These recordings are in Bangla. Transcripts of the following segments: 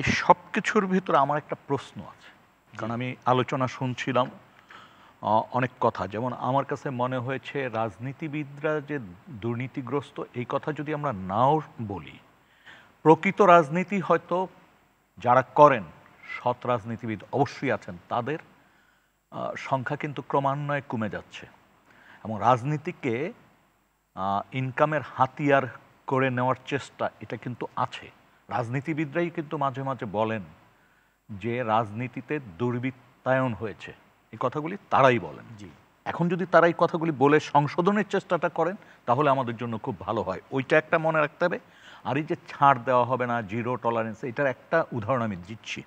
এই সব কিছুর ভিতরে আমার একটা প্রশ্ন আছে, কারণ আমি আলোচনা শুনছিলাম অনেক কথা। যেমন আমার কাছে মনে হয়েছে রাজনীতিবিদরা যে দুর্নীতিগ্রস্ত এই কথা যদি আমরা নাও বলি, প্রকৃত রাজনীতি হয়তো যারা করেন সৎ রাজনীতিবিদ অবশ্যই আছেন, তাদের সংখ্যা কিন্তু ক্রমান্বয়ে কমে যাচ্ছে এবং রাজনীতিকে ইনকামের হাতিয়ার করে নেওয়ার চেষ্টা এটা কিন্তু আছে। রাজনীতিবিদরাই কিন্তু মাঝে মাঝে বলেন যে রাজনীতিতে দুর্বৃত্তায়ন হয়েছে, এই কথাগুলি তারাই বলেন। জি, এখন যদি তারা এই কথাগুলি বলে সংশোধনের চেষ্টাটা করেন তাহলে আমাদের জন্য খুব ভালো হয়, ওইটা একটা মনে রাখতে হবে। আর এই যে ছাড় দেওয়া হবে না, জিরো টলারেন্স, এটার একটা উদাহরণ আমি দিচ্ছি।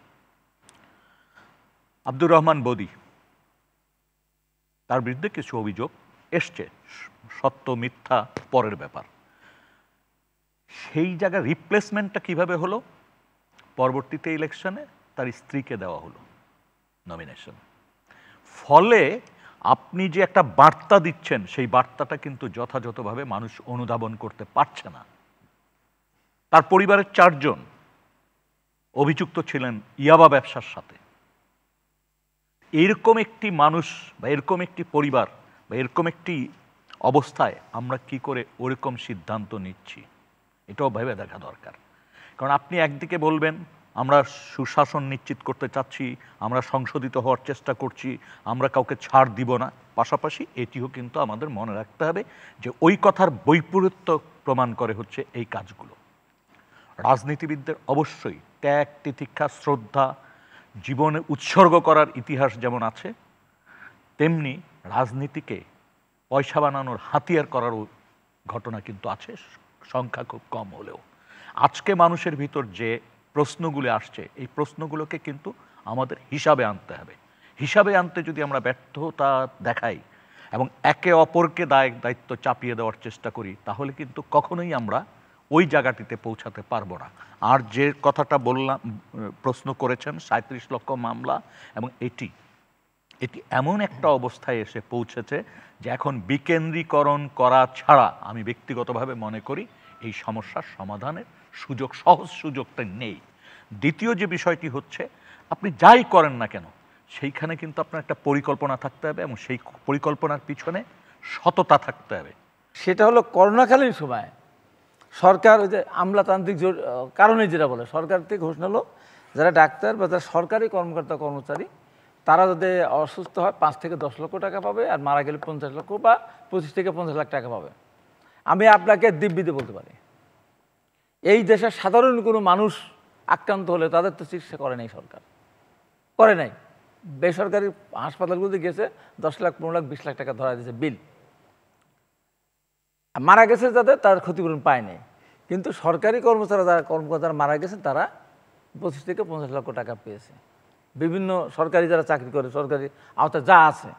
আব্দুর রহমান বদী, তার বিরুদ্ধে কিছু অভিযোগ এসছে, সত্য মিথ্যা পরের ব্যাপার, সেই জায়গায় রিপ্লেসমেন্টটা কিভাবে হলো? পরবর্তীতে ইলেকশনে তার স্ত্রীকে দেওয়া হলো নমিনেশন। ফলে আপনি যে একটা বার্তা দিচ্ছেন সেই বার্তাটা কিন্তু যথাযথভাবে মানুষ অনুধাবন করতে পারছে না। তার পরিবারের 4 জন অভিযুক্ত ছিলেন ইয়াবা ব্যবসার সাথে। এরকম একটি মানুষ বা এরকম একটি পরিবার বা এরকম একটি অবস্থায় আমরা কি করে ওরকম সিদ্ধান্ত নিচ্ছি, এটাও ভেবে দেখা দরকার। কারণ আপনি একদিকে বলবেন আমরা সুশাসন নিশ্চিত করতে চাচ্ছি, আমরা সংশোধিত হওয়ার চেষ্টা করছি, আমরা কাউকে ছাড় দিব না, পাশাপাশি এটিও কিন্তু আমাদের মনে রাখতে হবে যে ওই কথার বৈপরীত্য প্রমাণ করে হচ্ছে এই কাজগুলো। রাজনীতিবিদদের অবশ্যই ত্যাগ, তিতিক্ষা, শ্রদ্ধা, জীবনে উৎসর্গ করার ইতিহাস যেমন আছে, তেমনি রাজনীতিকে পয়সা বানানোর হাতিয়ার করারও ঘটনা কিন্তু আছে, সংখ্যা খুব কম হলেও। আজকে মানুষের ভিতর যে প্রশ্নগুলো আসছে এই প্রশ্নগুলোকে কিন্তু আমাদের হিসাবে আনতে হবে। হিসাবে আনতে যদি আমরা ব্যর্থতা দেখাই এবং একে অপরকে দায়িত্ব চাপিয়ে দেওয়ার চেষ্টা করি তাহলে কিন্তু কখনোই আমরা ওই জায়গাটিতে পৌঁছাতে পারবো না। আর যে কথাটা বললাম, প্রশ্ন করেছেন 37 লক্ষ মামলা, এবং এটি এমন একটা অবস্থায় এসে পৌঁছেছে যে এখন বিকেন্দ্রীকরণ করা ছাড়া আমি ব্যক্তিগতভাবে মনে করি এই সমস্যার সমাধানের সুযোগ, সহজ সুযোগটা নেই। দ্বিতীয় যে বিষয়টি হচ্ছে আপনি যাই করেন না কেন সেইখানে কিন্তু আপনার একটা পরিকল্পনা থাকতে হবে এবং সেই পরিকল্পনার পিছনে সততা থাকতে হবে। সেটা হলো করোনাকালীন সময় সরকার ওই যে আমলাতান্ত্রিক কারণে যেটা বলে সরকার থেকে ঘোষণা হলো যারা ডাক্তার বা যারা সরকারি কর্মকর্তা কর্মচারী তারা যদি অসুস্থ হয় 5 থেকে 10 লক্ষ টাকা পাবে, আর মারা গেলে 50 লক্ষ বা 25 থেকে 50 লাখ টাকা পাবে। আমি আপনাকে দিব্যিতে বলতে পারি এই দেশের সাধারণ কোনো মানুষ আক্রান্ত হলে তাদের তো চিকিৎসা করে নাই, সরকার করে নাই। বেসরকারি হাসপাতালগুলোতে গেছে 10 লাখ, 15 লাখ, 20 লাখ টাকা ধরা দিয়েছে বিল। মারা গেছে যাদের তার ক্ষতিপূরণ পায় নাই, কিন্তু সরকারি কর্মচারী যারা কর্মকর্তারা মারা গেছে তারা 25 থেকে 50 লক্ষ টাকা পেয়েছে, বিভিন্ন সরকারি যারা চাকরি করে সরকারি আওতা যা আছে।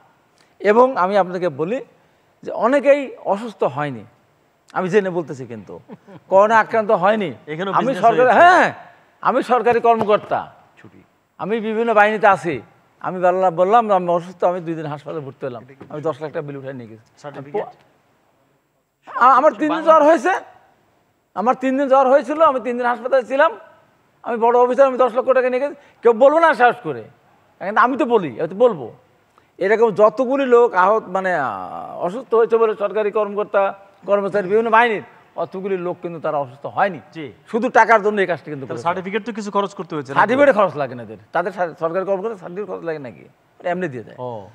এবং আমি আপনাকে বলি যে অনেকেই অসুস্থ হয়নি, আমি জেনে বলতেছি কিন্তু করোনা আক্রান্ত হয়নি। আমি সরকারি, হ্যাঁ আমি সরকারি কর্মকর্তা, আমি বিভিন্ন বাহিনীতে আছি, আমি বললাম আমি অসুস্থ, আমি 2 দিন হাসপাতালে ভর্তি হলাম, আমি 10 লাখ টাকা বিল উঠাই নিয়ে গেছি। আমার 3 দিন জ্বর হয়েছে, আমার 3 দিন জ্বর হয়েছিল, আমি 3 দিন হাসপাতালে ছিলাম, আমি বড় অফিসার, আমি 10 লক্ষ টাকা নিয়ে গেছি। কেউ বলবো না সাহস করে, কিন্তু আমি তো বলি, আমি তো বলবো। এরকম যতগুলি লোক আহত মানে অসুস্থ হয়েছে বলে সরকারি কর্মকর্তা কর্মচারী বিভিন্ন বাহিনীর অতগুলি লোক কিন্তু তারা অসুস্থ হয়নি, শুধু টাকার জন্য এই কাজটা কিন্তু সার্টিফিকেট তো কিছু খরচ করতে হয়েছে। সার্টিফিকেট খরচ লাগে না তাদের, সরকারি কর্মকর্তা সার্টিফিকেট খরচ লাগে নাকি, এমনি দিয়ে দেয়।